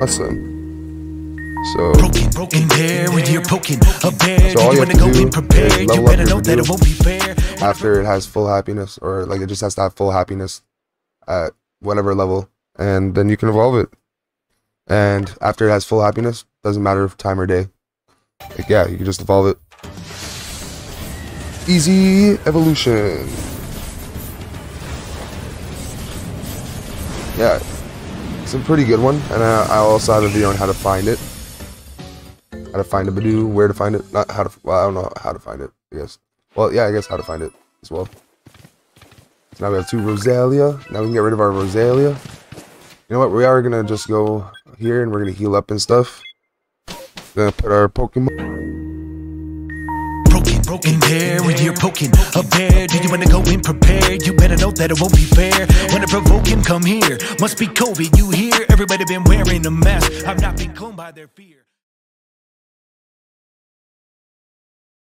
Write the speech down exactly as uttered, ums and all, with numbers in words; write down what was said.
Awesome. So, broken, broken there when you're poking a bear. So all you have to do is level up your Budew after it has full happiness, or like it just has to have full happiness at whatever level, and then you can evolve it. And after it has full happiness, doesn't matter if time or day. Like, yeah, you can just evolve it. Easy evolution. Yeah, it's a pretty good one, and I, I also have a video on how to find it. How to find a Budew, where to find it, not how to, well, I don't know how to find it, I guess. Well, yeah, I guess how to find it as well. So now we have two Roselia. Now we can get rid of our Roselia. You know what, we are gonna just go here and we're gonna heal up and stuff. Gonna put our Pokemon. Broken, broken there when you're poking a bear. Do you wanna go in prepared? You better know that it won't be fair. Wanna provoke him, come here. Must be COVID, you hear? Everybody been wearing a mask. I've not been combed by their fear.